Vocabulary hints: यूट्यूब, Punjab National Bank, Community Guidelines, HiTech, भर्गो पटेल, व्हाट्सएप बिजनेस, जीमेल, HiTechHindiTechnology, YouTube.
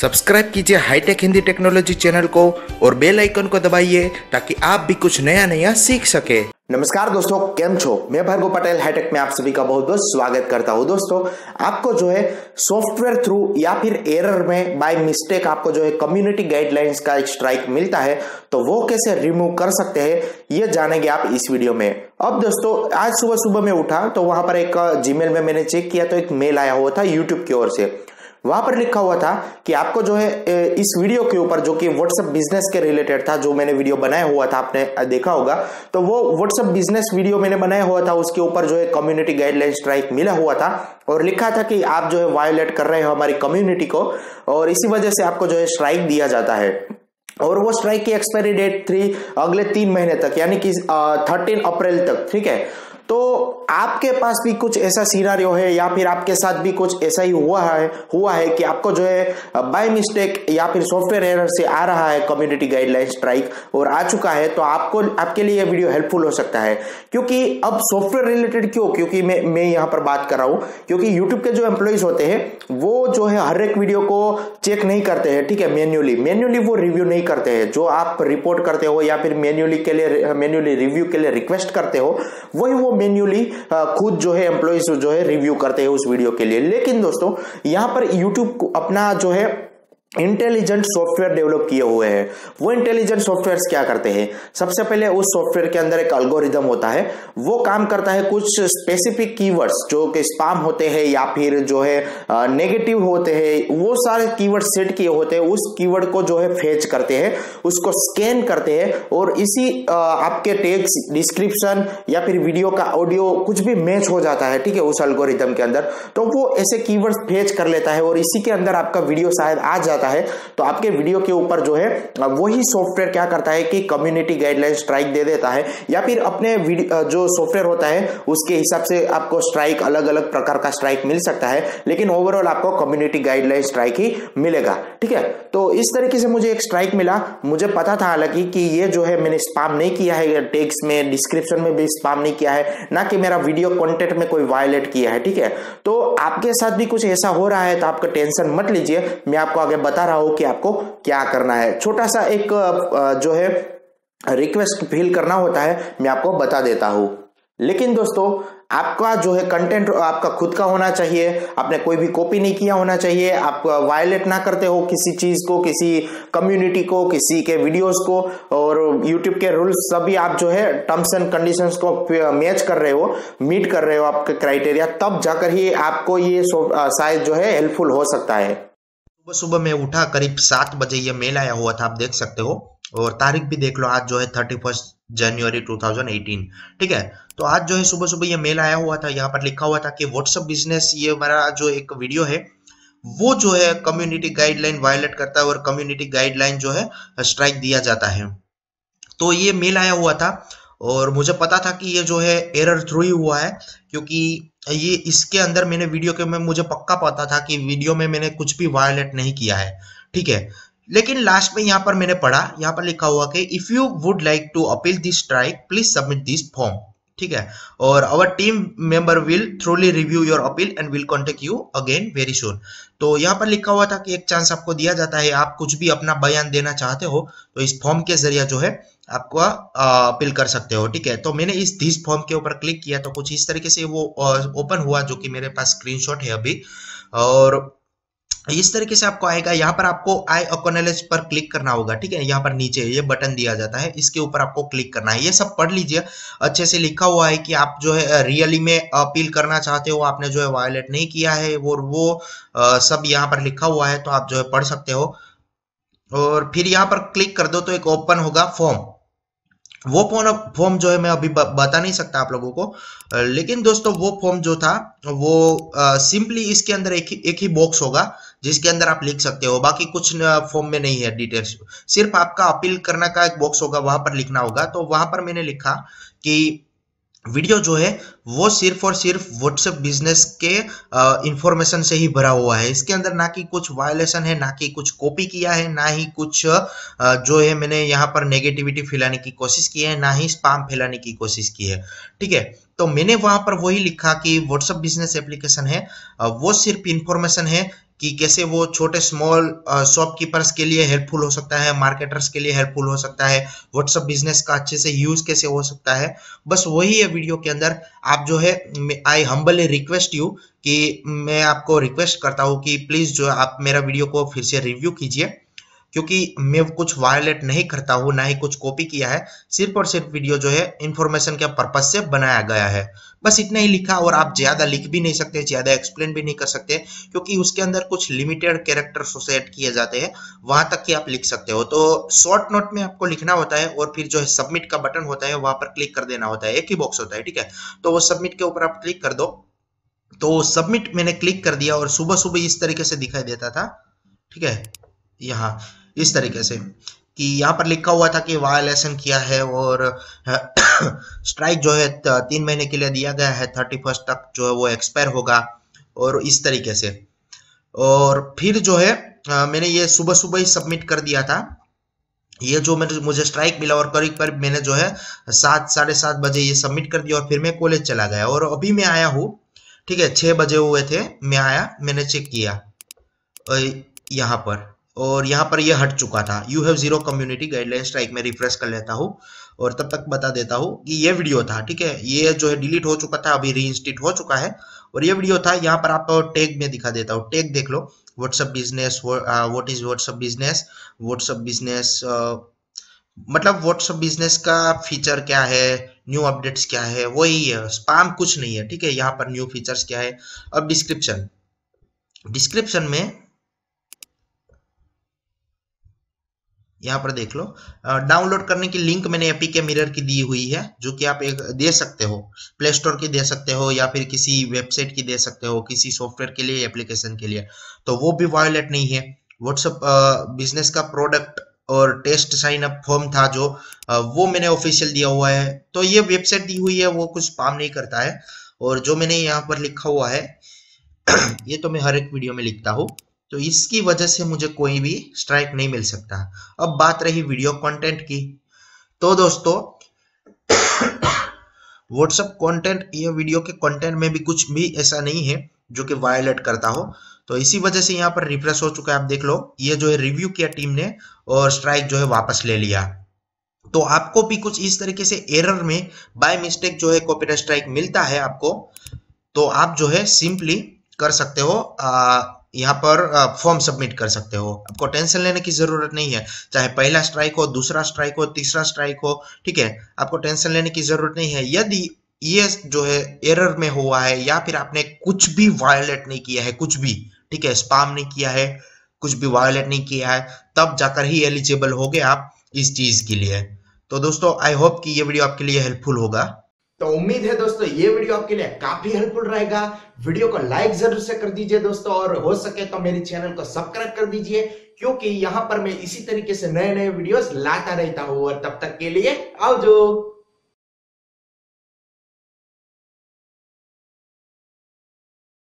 Subscribe कीजिए hi tech Hindi technology channel को और बेल आइकन को दबाइए ताकि आप भी कुछ नया नया सीख सके। नमस्कार दोस्तों, केम छो? मैं भर्गो पटेल हाईटेक में आप सभी का बहुत बहुत स्वागत करता हूं। दोस्तों, आपको जो है सॉफ्टवेयर थ्रू या फिर एरर में बाय मिस्टेक आपको जो है कम्युनिटी गाइडलाइंस का एक स्ट्राइक मिलता है, तो वो कैसे रिमूव कर सकते हैं ये जानेंगे आप इस वीडियो में। अब दोस्तों, आज सुबह मैं उठा तो वहां पर एक जीमेल में मैंने चेक किया तो एक मेल आया हुआ था यूट्यूब की ओर से। वहां पर लिखा हुआ था कि आपको जो है इस वीडियो के ऊपर जो कि व्हाट्सएप बिजनेस के रिलेटेड था, जो मैंने वीडियो बनाया हुआ था, आपने देखा होगा, तो वो व्हाट्सएप बिजनेस वीडियो मैंने बनाया हुआ था, उसके ऊपर जो है कम्युनिटी गाइडलाइन स्ट्राइक मिला हुआ था और लिखा था कि आप जो है वायोलेट कर रहे हो हमारी कम्युनिटी को और इसी वजह से आपको जो है स्ट्राइक दिया जाता है। और वो स्ट्राइक की एक्सपायरी डेट अगले 3 महीने तक, यानी कि 13 अप्रैल तक, ठीक है। तो आपके पास भी कुछ ऐसा सिनेरियो है या फिर आपके साथ भी कुछ ऐसा ही हुआ है कि आपको जो है बाय मिस्टेक या फिर सॉफ्टवेयर एरर से आ रहा है कम्युनिटी गाइडलाइन स्ट्राइक और आ चुका है, तो आपको आपके लिए ये वीडियो हेल्पफुल हो सकता है। क्योंकि अब सॉफ्टवेयर रिलेटेड क्योंकि मैं यहाँ पर बात कर रहा हूँ, क्योंकि यूट्यूब के जो एम्प्लॉइज होते हैं वो जो है हर एक वीडियो को चेक नहीं करते हैं, ठीक है। मैन्युअली वो रिव्यू नहीं करते हैं। जो आप रिपोर्ट करते हो या फिर मैन्युअली रिव्यू के लिए रिक्वेस्ट करते हो, वही वो मैन्युअली खुद जो है एम्प्लॉइज जो है रिव्यू करते हैं उस वीडियो के लिए। लेकिन दोस्तों, यहां पर YouTube अपना जो है इंटेलिजेंट सॉफ्टवेयर डेवलप किए हुए हैं। वो इंटेलिजेंट सॉफ्टवेयर्स क्या करते हैं, सबसे पहले उस सॉफ्टवेयर के अंदर एक एल्गोरिदम होता है, वो काम करता है कुछ स्पेसिफिक कीवर्ड्स जो कि स्पैम होते हैं या फिर जो है नेगेटिव होते हैं, वो सारे कीवर्ड सेट किए होते हैं। उस कीवर्ड को जो है फेच करते हैं, उसको स्कैन करते हैं और इसी आपके टैग्स, डिस्क्रिप्शन या फिर वीडियो का ऑडियो कुछ भी मैच हो जाता है, ठीक है, उस एल्गोरिदम के अंदर, तो वो ऐसे कीवर्ड फेच कर लेता है और इसी के अंदर आपका वीडियो शायद आ है। तो आपके वीडियो के ऊपर जो है वही सॉफ्टवेयर क्या करता है कि कम्युनिटी गाइडलाइन स्ट्राइक दे देता है या फिर अपने जो सॉफ्टवेयर होता है उसके हिसाब से आपको स्ट्राइक, अलग-अलग प्रकार का स्ट्राइक मिल सकता है, लेकिन ओवरऑल आपको कम्युनिटी गाइडलाइन स्ट्राइक ही मिलेगा, ठीक है। तो इस तरीके से मुझे एक स्ट्राइक मिला। मुझे पता था हालांकि कि ये जो है मैंने स्पैम नहीं किया है, टैग्स में, डिस्क्रिप्शन में भी स्पैम नहीं किया है, ना कि मेरा वीडियो कंटेंट में कोई वायलेट किया है, ठीक है। तो आपके साथ भी कुछ ऐसा हो रहा है तो आपका टेंशन मत लीजिए। मैं आपको आगे बता रहा हूं कि आपको क्या करना है। छोटा सा एक जो है रिक्वेस्ट फिल करना होता है, मैं आपको बता देता हूं। लेकिन दोस्तों, आपका जो है कंटेंट आपका खुद का होना चाहिए, आपने कोई भी कॉपी नहीं किया होना चाहिए, आप वायलेट ना करते हो किसी चीज को, किसी कम्युनिटी को, किसी के वीडियोस को, और यूट्यूब के रूल्स सभी आप जो है टर्म्स एंड कंडीशंस को मैच कर रहे हो, मीट कर रहे हो आपके क्राइटेरिया, तब जाकर ही आपको ये शायद जो है हेल्पफुल हो सकता है। सुबह में उठा, करीब 7 बजे ये मेल आया हुआ था, आप देख सकते हो, और तारीख भी देख लो, आज जो है 31 जनवरी 2018, ठीक है। तो आज जो है सुबह सुबह ये मेल आया हुआ था, यहाँ पर लिखा हुआ था कि व्हाट्सएप बिजनेस, ये हमारा जो एक वीडियो है वो जो है कम्युनिटी गाइडलाइन वायलेट करता है और कम्युनिटी गाइडलाइन जो है स्ट्राइक दिया जाता है। तो ये मेल आया हुआ था और मुझे पता था कि ये जो है एरर थ्रू ही हुआ है, क्योंकि ये इसके अंदर मैंने वीडियो के में मुझे पक्का पता था कि वीडियो में मैंने कुछ भी वायलेट नहीं किया है, ठीक है। लेकिन लास्ट में यहाँ पर मैंने पढ़ा, यहाँ पर लिखा हुआ कि if you would like to appeal this strike please submit this form, ठीक है, और our team member will thoroughly review your appeal and will contact you again very soon. तो यहाँ पर लिखा हुआ था कि एक चांस आपको दिया जाता है, आप कुछ भी अपना बयान देना चाहते हो तो इस फॉर्म के जरिए जो है आपको अपील कर सकते हो, ठीक है। तो मैंने इस धीस फॉर्म के ऊपर क्लिक किया तो कुछ इस तरीके से वो ओपन हुआ, जो कि मेरे पास स्क्रीनशॉट है अभी, और इस तरीके से आपको आएगा। यहाँ पर आपको आई एक्नॉलेज पर क्लिक करना होगा, ठीक है। यहाँ पर नीचे ये बटन दिया जाता है, इसके ऊपर आपको क्लिक करना है। ये सब पढ़ लीजिए, अच्छे से लिखा हुआ है कि आप जो है रियली में अपील करना चाहते हो, आपने जो है वायलेट नहीं किया है, वो सब यहाँ पर लिखा हुआ है, तो आप जो है पढ़ सकते हो। और फिर यहाँ पर क्लिक कर दो तो एक ओपन होगा फॉर्म। वो फॉर्म जो है मैं अभी बता नहीं सकता आप लोगों को, लेकिन दोस्तों वो फॉर्म जो था वो सिंपली इसके अंदर एक ही बॉक्स होगा जिसके अंदर आप लिख सकते हो, बाकी कुछ फॉर्म में नहीं है डिटेल्स, सिर्फ आपका अपील करना का एक बॉक्स होगा, वहां पर लिखना होगा। तो वहां पर मैंने लिखा कि वीडियो जो है वो सिर्फ और सिर्फ व्हाट्सएप बिजनेस के इंफॉर्मेशन से ही भरा हुआ है, इसके अंदर ना कि कुछ वायलेशन है, ना कि कुछ कॉपी किया है, ना ही कुछ जो है मैंने यहाँ पर नेगेटिविटी फैलाने की कोशिश की है, ना ही स्पैम फैलाने की कोशिश की है, ठीक है। तो मैंने वहां पर वही लिखा कि व्हाट्सएप बिजनेस एप्लीकेशन है वो सिर्फ इंफॉर्मेशन है कि कैसे वो छोटे स्मॉल शॉपकीपर्स के लिए हेल्पफुल हो सकता है, मार्केटर्स के लिए हेल्पफुल हो सकता है, व्हाट्सअप बिजनेस का अच्छे से यूज कैसे हो सकता है। बस वही ये वीडियो के अंदर आप जो है, आई हम्बली रिक्वेस्ट यू कि मैं आपको रिक्वेस्ट करता हूँ कि प्लीज जो आप मेरा वीडियो को फिर से रिव्यू कीजिए, क्योंकि मैं कुछ वायलेट नहीं करता हूँ, ना ही कुछ कॉपी किया है। सिर्फ और सिर्फ वीडियो जो है इंफॉर्मेशन के पर्पज से बनाया गया है। बस इतना ही लिखा, और आप ज्यादा लिख भी नहीं सकते, ज्यादा एक्सप्लेन भी नहीं कर सकते, क्योंकि उसके अंदर कुछ लिमिटेड कैरेक्टर सेट किए जाते हैं, वहां तक कि आप लिख सकते हो। तो शॉर्ट नोट में आपको लिखना होता है, और फिर जो है सबमिट का बटन होता है, वहां पर क्लिक कर देना होता है। एक ही बॉक्स होता है, ठीक है, तो वो सबमिट के ऊपर आप क्लिक कर दो। तो सबमिट मैंने क्लिक कर दिया, और सुबह सुबह इस तरीके से दिखाई देता था, ठीक है, यहाँ इस तरीके से कि यहाँ पर लिखा हुआ था कि वायलेशन किया है, और स्ट्राइक जो है 3 महीने के लिए दिया गया है, 31 तक जो है वो एक्सपायर होगा, और इस तरीके से। और फिर जो है मैंने ये सुबह सुबह ही सबमिट कर दिया था। ये जो मुझे स्ट्राइक मिला, और करीब करीब मैंने जो है 7, 7:30 बजे ये सबमिट कर दिया, और फिर मैं कॉलेज चला गया। और अभी मैं आया हूँ, ठीक है, 6 बजे हुए थे मैं आया, मैंने चेक किया यहाँ पर, और यहाँ पर ये हट चुका था। You have 0 community guideline strike में रिफ्रेश कर लेता हूँ, और तब तक बता देता हूँ कि ये वीडियो था, ठीक है, ये जो है डिलीट हो चुका था, अभी रीइंस्टेट हो चुका है, और ये वीडियो था। यहाँ पर आप टैग में दिखा देता हूँ, टैग देख लो, WhatsApp business, what is WhatsApp business, WhatsApp business मतलब व्हाट्सअप बिजनेस का फीचर क्या है, न्यू अपडेट्स क्या है, वही है, स्पाम कुछ नहीं है, ठीक है। यहाँ पर न्यू फीचर्स क्या है। अब डिस्क्रिप्शन, डिस्क्रिप्शन में यहाँ पर देख लो, डाउनलोड करने की लिंक मैंने एपीके मिरर की दी हुई है, जो कि आप एक दे सकते हो, प्ले स्टोर की दे सकते हो, या फिर किसी वेबसाइट की दे सकते हो, किसी सॉफ्टवेयर के लिए, एप्लीकेशन के लिए, तो वो भी वायलेट नहीं है। व्हाट्सएप बिजनेस का प्रोडक्ट और टेस्ट साइन अप फॉर्म था जो, वो मैंने ऑफिशियल दिया हुआ है, तो ये वेबसाइट दी हुई है, वो कुछ स्पैम नहीं करता है। और जो मैंने यहाँ पर लिखा हुआ है ये तो मैं हर एक वीडियो में लिखता हूँ, तो इसकी वजह से मुझे कोई भी स्ट्राइक नहीं मिल सकता। अब बात रही वीडियो कंटेंट की, तो दोस्तों व्हाट्सएप कंटेंट, ये वीडियो के कंटेंट में भी कुछ भी ऐसा नहीं है जो कि वायलेट करता हो, तो इसी वजह से यहाँ पर रिफ्रेश हो चुका है। आप देख लो, ये जो है रिव्यू किया टीम ने, और स्ट्राइक जो है वापस ले लिया। तो आपको भी कुछ इस तरीके से एरर में बाय मिस्टेक जो है कॉपीराइट स्ट्राइक मिलता है आपको, तो आप जो है सिंपली कर सकते हो, यहाँ पर फॉर्म सबमिट कर सकते हो, आपको टेंशन लेने की जरूरत नहीं है। चाहे पहला स्ट्राइक हो, दूसरा स्ट्राइक हो, तीसरा स्ट्राइक हो, ठीक है, आपको टेंशन लेने की जरूरत नहीं है। यदि ये जो है एरर में हुआ है, या फिर आपने कुछ भी वायलेट नहीं किया है, कुछ भी, ठीक है, स्पैम नहीं किया है, कुछ भी वायलेट नहीं किया है, तब जाकर ही एलिजिबल हो गए आप इस चीज के लिए। तो दोस्तों आई होप कि ये वीडियो आपके लिए हेल्पफुल होगा। तो उम्मीद है दोस्तों ये वीडियो आपके लिए काफी हेल्पफुल रहेगा। वीडियो को लाइक जरूर से कर दीजिए दोस्तों, और हो सके तो मेरे चैनल को सब्सक्राइब कर दीजिए, क्योंकि यहाँ पर मैं इसी तरीके से नए नए वीडियोस लाता रहता हूँ। और तब तक के लिए आओ जो।